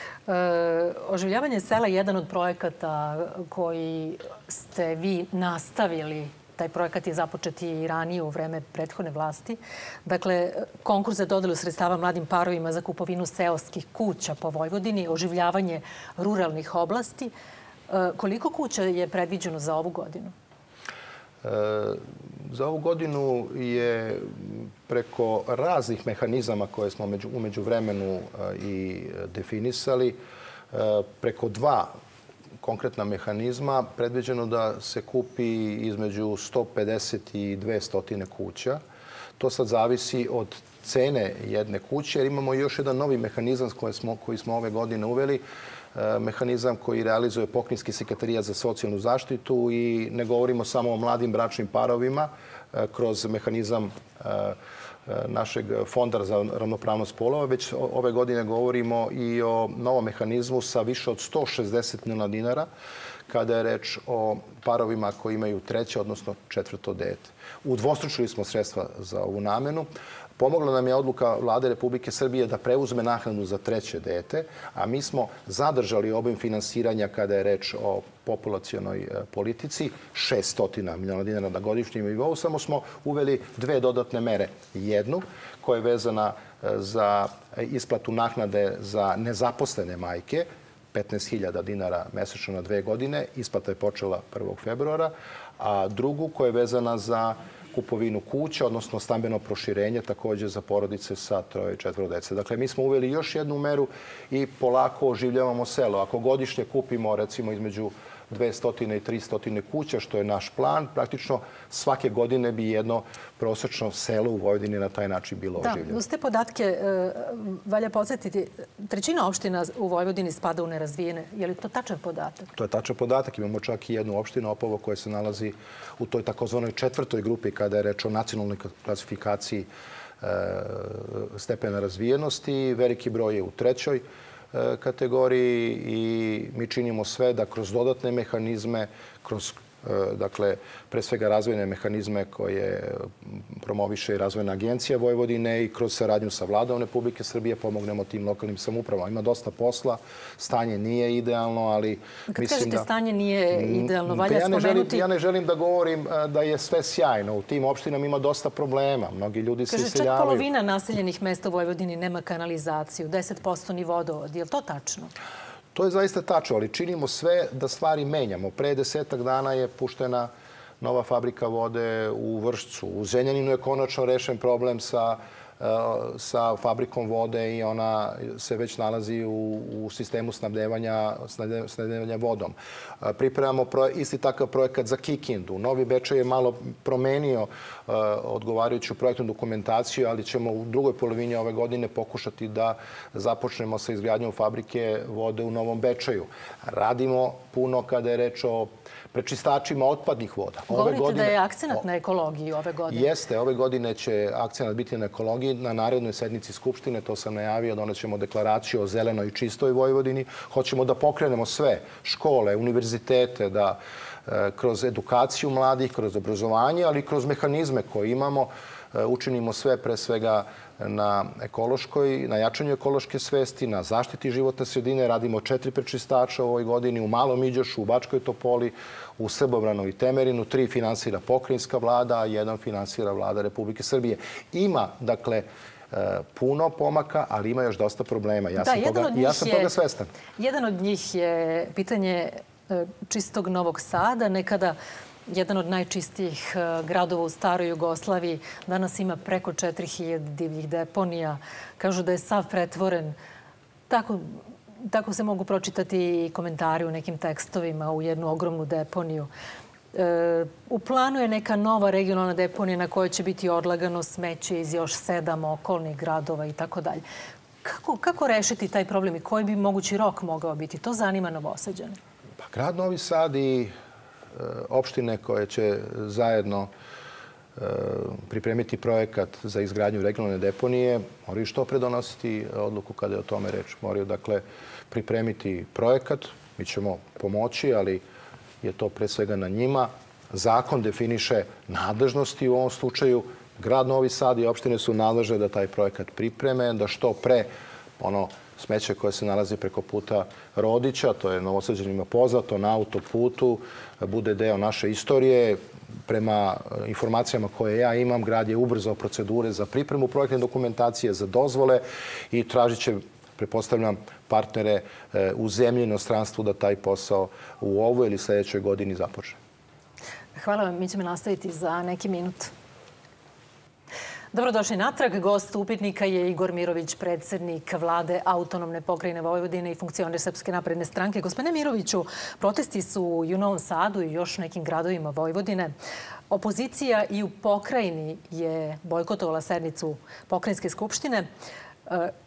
Oživljavanje sela je jedan od projekata koji ste vi nastavili. Taj projekat je započet i ranije u vreme prethodne vlasti. Dakle, konkurs za dodelu sredstava mladim parovima za kupovinu seoskih kuća po Vojvodini, oživljavanje ruralnih oblasti. Koliko kuća je predviđeno za ovu godinu? Za ovu godinu je preko raznih mehanizama koje smo u međuvremenu i definisali, preko dva konkretna mehanizma predviđeno da se kupi između sto pedeset i dvesta kuća. To sad zavisi od cene jedne kuće, jer imamo još jedan novi mehanizam koji smo ove godine uveli, mehanizam koji realizuje Pokrajinski sekretarijat za socijalnu zaštitu i ne govorimo samo o mladim bračnim parovima kroz mehanizam našeg fonda za ravnopravnost polova, već ove godine govorimo i o novom mehanizmu sa više od sto šezdeset miliona dinara kada je reč o parovima koji imaju treće, odnosno četvrto dete. Udvostručili smo sredstva za ovu namenu. Pomogla nam je odluka Vlade Republike Srbije da preuzme naknadu za treće dete, a mi smo zadržali obim finansiranja kada je reč o populacionoj politici, šest stotina miliona dinara na godišnjem nivou, samo smo uveli dve dodatne mere. Jednu koja je vezana za isplatu naknade za nezaposlene majke, petnaest hiljada dinara mesečno na dve godine, isplata je počela prvog februara, a drugu koja je vezana za kupovinu kuća, odnosno stambeno proširenje također za porodice sa troje i četvoro dece. Dakle, mi smo uveli još jednu meru i polako oživljavamo selo. Ako godišnje kupimo recimo između dvesta i tristo kuća, što je naš plan, praktično svake godine bi jedno prosečno selo u Vojvodini na taj način bilo oživljeno. Da, uz te podatke valja podsjetiti, trećina opština u Vojvodini spada u nerazvijene. Je li to tačan podatak? To je tačan podatak. Imamo čak i jednu opštinu, Opovo, koja se nalazi u toj takozvanoj četvrtoj grupi kada je reč o nacionalnoj klasifikaciji stepena razvijenosti. Veliki broj je u trećoj kategoriji i mi činimo sve da kroz dodatne mehanizme, kroz, dakle, pre svega razvojne mehanizme koje promoviše i Razvojna agencija Vojvodine i kroz saradnju sa Vladom Republike Srbije pomognemo tim lokalnim samoupravama. Ima dosta posla, stanje nije idealno, ali mislim da... Kad kažete stanje nije idealno, valja spomenuti... Ja ne želim da govorim da je sve sjajno. U tim opštinama ima dosta problema. Mnogi ljudi se iseljavaju. Kaže, čak polovina naseljenih mesta u Vojvodini nema kanalizaciju, deset posto ni vodovod. Je li to tačno? To je zaista tačno, ali činimo sve da stvari menjamo. Pre desetak dana je puštena nova fabrika vode u Vršcu. U Zrenjaninu je konačno rešen problem sa, sa fabrikom vode i ona se već nalazi u, u sistemu snabdevanja, snabdevanja vodom. Pripremamo pro, isti takav projekat za Kikindu. Novi Bečej je malo promenio odgovarajuću projektnu dokumentaciju, ali ćemo u drugoj polovini ove godine pokušati da započnemo sa izgradnjom fabrike vode u Novom Bečeju. Radimo puno kada je reč o prečistačima otpadnih voda. Govorite da je akcenat na ekologiji ove godine. Jeste, ove godine će akcenat biti na ekologiji. Na narednoj sednici Skupštine, to sam najavio, donećemo deklaraciju o zelenoj i čistoj Vojvodini. Hoćemo da pokrenemo sve škole, univerzitete, da kroz edukaciju mladih, kroz obrazovanje, ali i kroz mehanizme koje imamo, učinimo sve pre svega na ekološkoj, na jačanju ekološke svesti, na zaštiti životne sredine. Radimo četiri prečistača u ovoj godini u Malom Iđošu, u Bačkoj Topoli, u Srbobranu i Temerinu. Tri finansira pokrajinska vlada, a jedan finansira vlada Republike Srbije. Ima, dakle, puno pomaka, ali ima još dosta problema. Ja sam toga, ja sam toga svestan. Jedan od njih je pitanje čistog Novog Sada, nekada jedan od najčistijih gradova u staroj Jugoslaviji. Danas ima preko četiri hiljade divljih deponija. Kažu da je sav pretvoren. Tako, tako se mogu pročitati i komentari u nekim tekstovima u jednu ogromnu deponiju. E, u planu je neka nova regionalna deponija na kojoj će biti odlagano smeće iz još sedam okolnih gradova i tako dalje. Kako rešiti taj problem i koji bi mogući rok mogao biti? To zanima Novosađane. Pa grad Novi Sad i opštine koje će zajedno pripremiti projekat za izgradnju regionalne deponije moraju što pre donositi odluku kada je o tome reč. Moraju, dakle, pripremiti projekat. Mi ćemo pomoći, ali je to pre svega na njima. Zakon definiše nadležnosti u ovom slučaju. Grad Novi Sad i opštine su nadležne da taj projekat pripreme, da što pre ono smeće koje se nalazi preko puta Rodića, to je Novosađanima poznato, na autoputu, bude deo naše istorije. Prema informacijama koje ja imam, grad je ubrzao procedure za pripremu projektne dokumentacije, za dozvole i tražit će, prepostavljam, partnere u zemlji i inostranstvu da taj posao u ovoj ili sljedećoj godini započne. Hvala vam, mi ćemo nastaviti za neki minut. Dobrodošli natrag. Gost Upitnika je Igor Mirović, predsjednik vlade Autonomne pokrajine Vojvodine i funkcioner Srpske napredne stranke. Gospodine Miroviću, protesti su i u Novom Sadu i još nekim gradovima Vojvodine. Opozicija i u pokrajini je bojkotovala sednicu pokrajinske skupštine.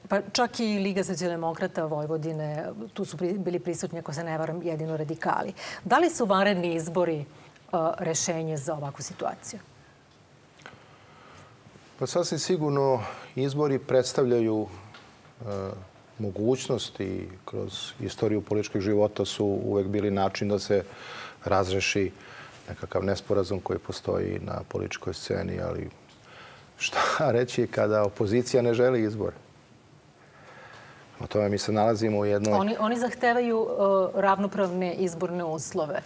Pa čak i Liga socijaldemokrata Vojvodine, tu su bili prisutni, ako se ne varam, jedino radikali. Da li su vanredni izbori rešenje za ovakvu situaciju? Pa sasvim sigurno izbori predstavljaju e, mogućnost i kroz istoriju političkog života su uvek bili način da se razreši nekakav nesporazum koji postoji na političkoj sceni, ali šta reći kada opozicija ne želi izbore? O tome mi se nalazimo u jednoj... Oni, oni zahtevaju uh, ravnopravne izborne uslove.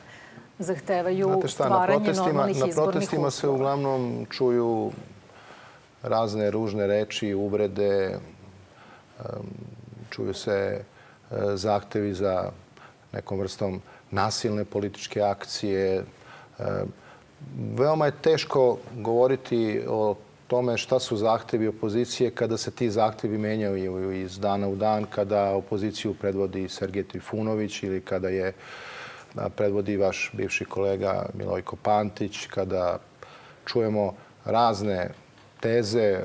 Zahtevaju stvaranje normalnih izbornih uslova. Na protestima se uglavnom čuju razne ružne reči, uvrede, čuju se zahtevi za nekom vrstom nasilne političke akcije. Veoma je teško govoriti o tome šta su zahtevi opozicije kada se ti zahtevi menjaju iz dana u dan, kada opoziciju predvodi Sergej Trifunović ili kada je predvodi vaš bivši kolega Milojko Pantić, kada čujemo razne teze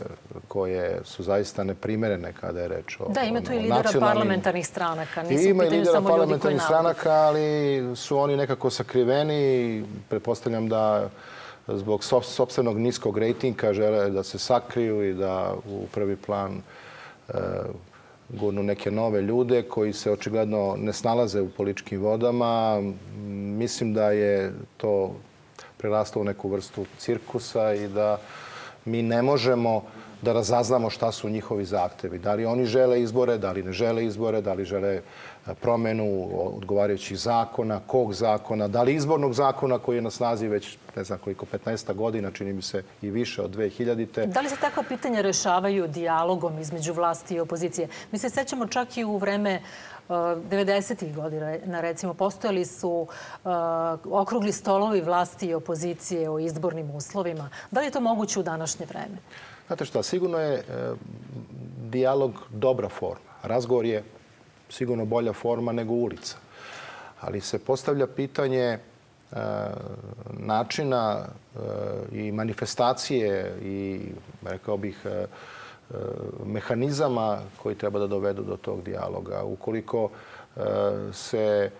koje su zaista neprimerene kada je reč o... Da, ima tu i lidera parlamentarnih stranaka. Ima i lidera parlamentarnih stranaka, ali su oni nekako sakriveni. Pretpostavljam da zbog sopstvenog niskog rejtinga žele da se sakriju i da u prvi plan gurnu neke nove ljude koji se očigledno ne snalaze u političkim vodama. Mislim da je to preraslo u neku vrstu cirkusa i da mi ne možemo da razaznamo šta su njihovi zahtevi. Da li oni žele izbore, da li ne žele izbore, da li žele promenu odgovarajućih zakona, kog zakona, da li izbornog zakona koji je na snazi već ne znam koliko, petnaest godina, čini mi se i više od dve hiljadite. Da li se takva pitanja rešavaju dijalogom između vlasti i opozicije? Mi se sećamo čak i u vreme devedesetih godina, na recimo, postojali su uh, okrugli stolovi vlasti i opozicije o izbornim uslovima. Da li je to moguće u današnje vreme? Znate šta, sigurno je e, dijalog dobra forma. Razgovor je sigurno bolja forma nego ulica. Ali se postavlja pitanje e, načina e, i manifestacije i, rekao bih, e, mehanizama koji treba da dovedu do tog dijaloga. Ukoliko se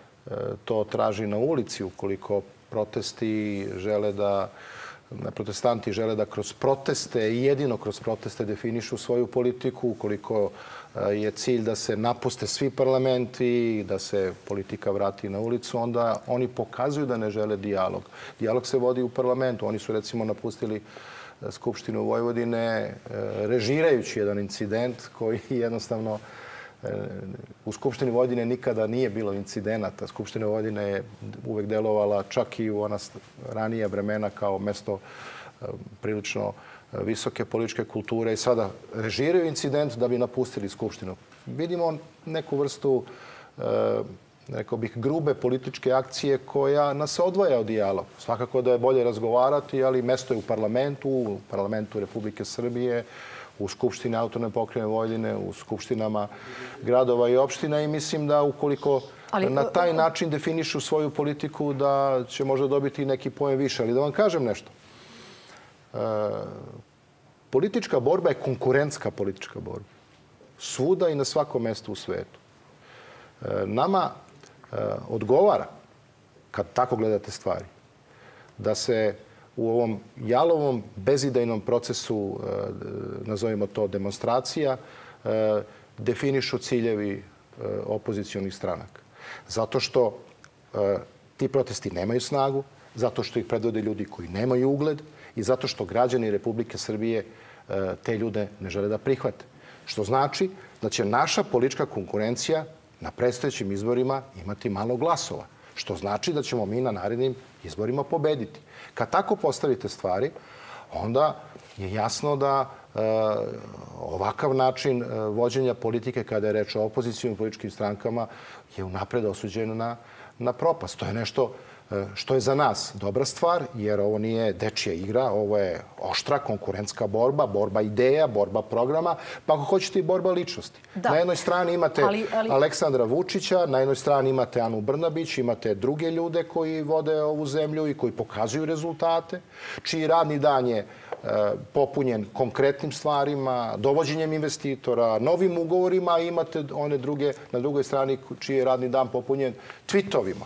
to traži na ulici, ukoliko protesti žele da protestanti žele da kroz proteste i jedino kroz proteste definišu svoju politiku, ukoliko je cilj da se napuste svi parlamenti, da se politika vrati na ulicu, onda oni pokazuju da ne žele dijalog. Dijalog se vodi u parlamentu. Oni su recimo napustili Skupštinu Vojvodine režirajući jedan incident koji jednostavno u Skupštini Vojvodine nikada nije bilo incidenata. Skupština Vojvodine je uvek delovala čak i u ona ranija vremena kao mesto prilično visoke političke kulture i sada režiraju incident da bi napustili Skupštinu. Vidimo neku vrstu, rekao bih, grube političke akcije koja nas odvaja od dijaloga. Svakako da je bolje razgovarati, ali mesto je u parlamentu, u parlamentu Republike Srbije, u Skupštini Autonomne pokrajine Vojvodine, u skupštinama gradova i opština i mislim da ukoliko na taj način definišu svoju politiku da će možda dobiti neki poen više. Ali da vam kažem nešto. Politička borba je konkurentska politička borba. Svuda i na svakom mestu u svetu. Nama odgovara, kad tako gledate stvari, da se u ovom jalovom, bezidejnom procesu, nazovimo to demonstracija, definišu ciljevi opozicionih stranaka. Zato što ti protesti nemaju snagu, zato što ih predvode ljudi koji nemaju ugled i zato što građani Republike Srbije te ljude ne žele da prihvate. Što znači da će naša politička konkurencija na predstojećim izborima imati malo glasova. Što znači da ćemo mi na narednim izborima pobediti. Kad tako postavite stvari, onda je jasno da e, ovakav način e, vođenja politike kada je reč o opozicionim političkim strankama je unapred osuđen na, na propast. To je nešto e, što je za nas dobra stvar, jer ovo nije dečija igra, ovo je oštra konkurentska borba, borba ideja, borba programa, pa ako hoćete i borba ličnosti. Da. Na jednoj strani imate ali, ali... Aleksandra Vučića, na jednoj strani imate Anu Brnabić, imate druge ljude koji vode ovu zemlju i koji pokazuju rezultate, čiji radni dan je popunjen konkretnim stvarima, dovođenjem investitora, novim ugovorima i imate one druge, na drugoj strani čiji je radni dan popunjen tvitovima.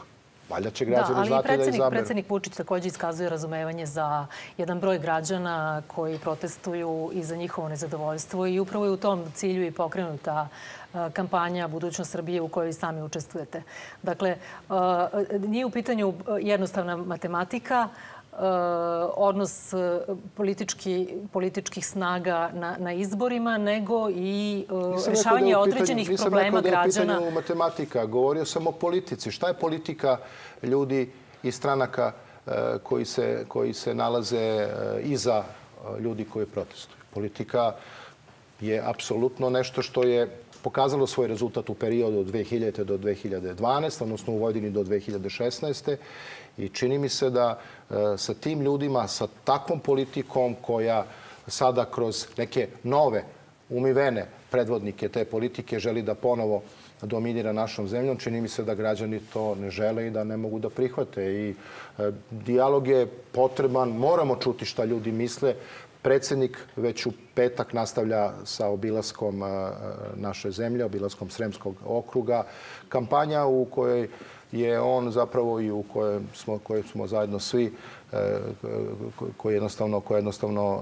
Valjda će građani znati da izaberu. Da, ali predsjednik Vučić također iskazuje razumevanje za jedan broj građana koji protestuju i za njihovo nezadovoljstvo i upravo je u tom cilju i pokrenuta kampanja Budućnost Srbije u kojoj sami učestvujete. Dakle, nije u pitanju jednostavna matematika, odnos politički, političkih snaga na, na izborima, nego i rješavanje određenih problema građana. Nisam rekao da je u pitanju matematika. Govorio sam o politici. Šta je politika ljudi i stranaka koji se, koji se nalaze iza ljudi koji protestuju? Politika je apsolutno nešto što je pokazalo svoj rezultat u periodu od dve hiljade. do dve hiljade dvanaeste. odnosno u Vojvodini do dve hiljade šesnaeste. I čini mi se da e, sa tim ljudima, sa takvom politikom koja sada kroz neke nove, umivene predvodnike te politike želi da ponovo dominira našom zemljom, čini mi se da građani to ne žele i da ne mogu da prihvate. I e, dijalog je potreban, moramo čuti šta ljudi misle. Predsjednik već u petak nastavlja sa obilaskom naše zemlje, obilaskom Sremskog okruga. Kampanja u kojoj je on zapravo i u kojoj smo, kojoj smo zajedno svi, koja jednostavno, koja jednostavno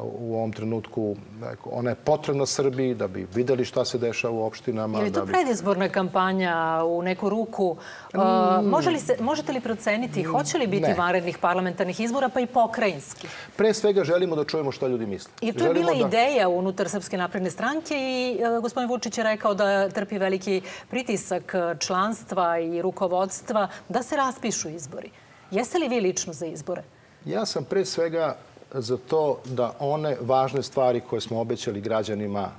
u ovom trenutku, ona je potrebna Srbiji da bi vidjeli šta se dešava u opštinama. Je li to predizborna kampanja u neku ruku? Mm. Može li se, možete li proceniti, hoće li biti vanrednih parlamentarnih izbora, pa i pokrajinskih? Pre svega želimo da čujemo šta ljudi misle. I to je bila da... ideja unutar Srpske napredne stranke i gospodin Vučić je rekao da trpi veliki pritisak članstva i rukovodstva da se raspišu izbori. Jeste li vi lično za izbore? Ja sam pre svega za to da one važne stvari koje smo obećali građanima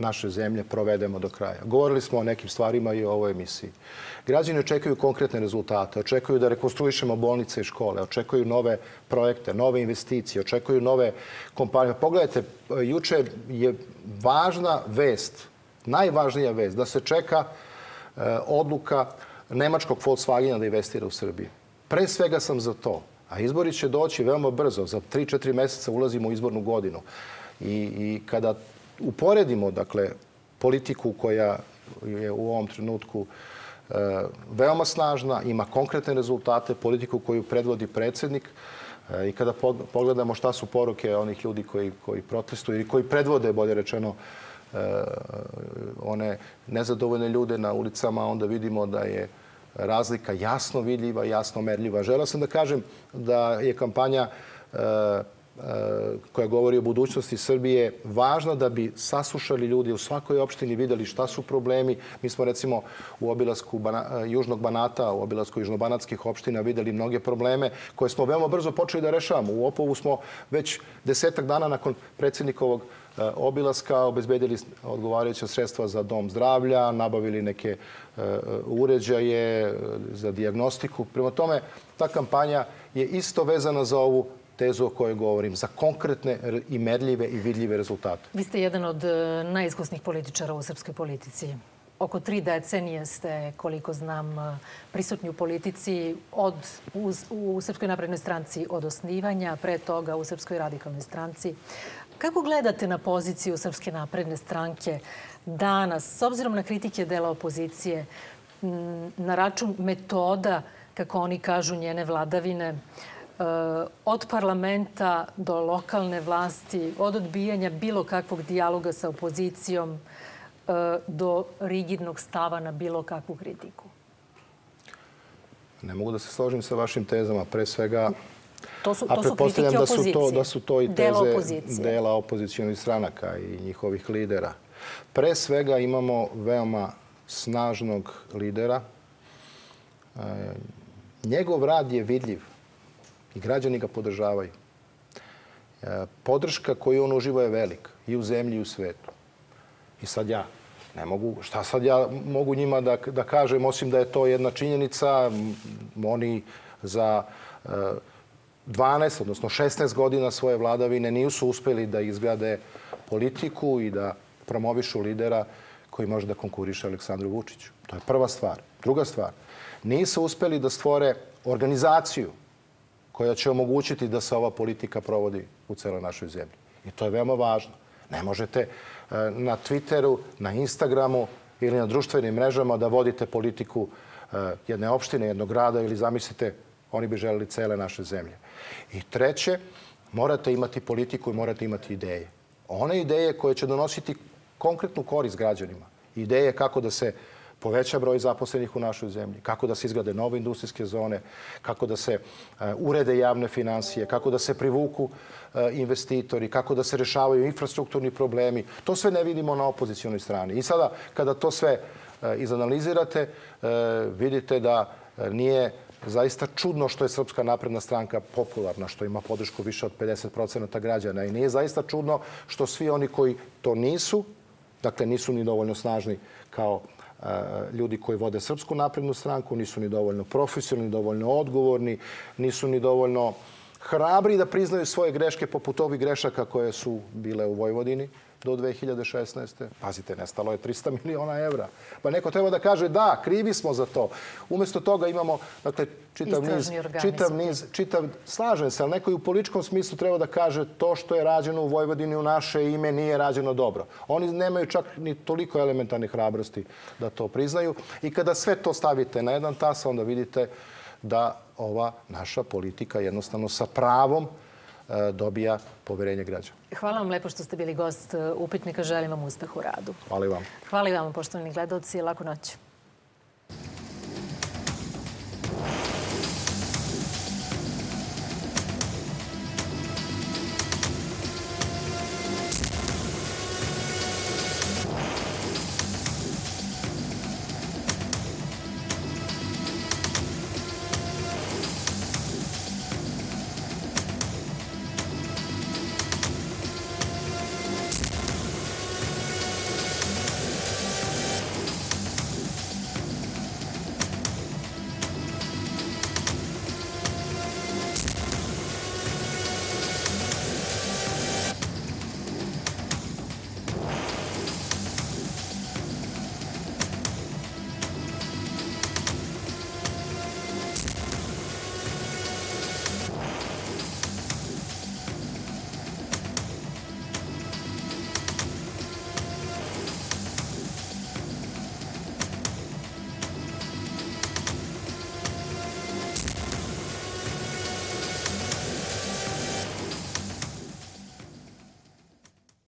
naše zemlje provedemo do kraja. Govorili smo o nekim stvarima i o ovoj emisiji. Građani očekuju konkretne rezultate, očekuju da rekonstruišemo bolnice i škole, očekuju nove projekte, nove investicije, očekuju nove kompanije. Pogledajte, juče je važna vest, najvažnija vest, da se čeka odluka nemačkog Volkswagena da investira u Srbiju. Pre svega sam za to, a izbori će doći veoma brzo. Za tri do četiri mjeseca ulazimo u izbornu godinu. I, i kada uporedimo, dakle, politiku koja je u ovom trenutku veoma snažna, ima konkretne rezultate, politiku koju predvodi predsjednik. I kada pogledamo šta su poruke onih ljudi koji protestuju i koji predvode, bolje rečeno, one nezadovoljne ljude na ulicama, onda vidimo da je razlika jasno vidljiva, jasno merljiva. Želeo sam da kažem da je kampanja koja govori o budućnosti Srbije važna da bi saslušali ljudi u svakoj opštini, videli šta su problemi. Mi smo recimo u obilasku Južnog Banata, u obilasku južnobanatskih opština videli mnoge probleme koje smo veoma brzo počeli da rešavamo. U Opovu smo već desetak dana nakon predsjednikovog obilaska obezbedili odgovarajuća sredstva za dom zdravlja, nabavili neke uređaje za dijagnostiku. Prema tome, ta kampanja je isto vezana za ovu tezu o kojoj govorim, za konkretne i merljive i vidljive rezultate. Vi ste jedan od najiskusnijih političara u srpskoj politici. Oko tri decenije ste, koliko znam, prisutni u politici od, u, u Srpskoj naprednoj stranci od osnivanja, pre toga u Srpskoj radikalnoj stranci. Kako gledate na poziciju Srpske napredne stranke danas, s obzirom na kritike dela opozicije, na račun metoda, kako oni kažu, njene vladavine, od parlamenta do lokalne vlasti, od odbijanja bilo kakvog dijaloga sa opozicijom do rigidnog stava na bilo kakvu kritiku? Ne mogu da se složim sa vašim tezama. Pre svega, to su, to a pretpostavljam da su, to, da su to i teze dela opozicionih stranaka i njihovih lidera. Pre svega imamo veoma snažnog lidera. Njegov rad je vidljiv. I građani ga podržavaju. Podrška koju on uživa je velika i u zemlji i u svetu. I sad ja ne mogu, šta sad ja mogu njima da, da kažem, osim da je to jedna činjenica. Oni za dvanaest, odnosno šesnaest godina svoje vladavine nisu uspjeli da izgrade politiku i da promovišu lidera koji može da konkuriše Aleksandru Vučiću. To je prva stvar. Druga stvar, nisu uspjeli da stvore organizaciju koja će omogućiti da se ova politika provodi u celoj našoj zemlji. I to je veoma važno. Ne možete na Twitteru, na Instagramu ili na društvenim mrežama da vodite politiku jedne opštine, jednog grada ili, zamislite, oni bi želeli cele naše zemlje. I treće, morate imati politiku i morate imati ideje. One ideje koje će donositi konkretnu korist građanima. Ideje kako da se poveća broj zaposlenih u našoj zemlji, kako da se izgrade nove industrijske zone, kako da se urede javne finansije, kako da se privuku investitori, kako da se rešavaju infrastrukturni problemi. To sve ne vidimo na opozicionoj strani. I sada, kada to sve izanalizirate, vidite da nije zaista čudno što je Srpska napredna stranka popularna, što ima podršku više od pedeset posto građana. I nije zaista čudno što svi oni koji to nisu, dakle nisu ni dovoljno snažni kao ljudi koji vode Srpsku naprednu stranku, nisu ni dovoljno profesionalni, dovoljno odgovorni, nisu ni dovoljno hrabri da priznaju svoje greške poput ovih grešaka koje su bile u Vojvodini do dve hiljade šesnaeste. Pazite, nestalo je tristo miliona evra. Pa neko treba da kaže da, krivi smo za to. Umjesto toga imamo, dakle, čitav niz, čitav niz, čitav, slažem se, ali neko i u političkom smislu treba da kaže to što je rađeno u Vojvodini u naše ime nije rađeno dobro. Oni nemaju čak ni toliko elementarnih hrabrosti da to priznaju. I kada sve to stavite na jedan tas, onda vidite da ova naša politika jednostavno sa pravom dobija poverenje građana. Hvala vam lepo što ste bili gost Upitnika. Želim vam uspeh u radu. Hvala i vam. Hvala i vam, poštovani gledaoci. Laku noć.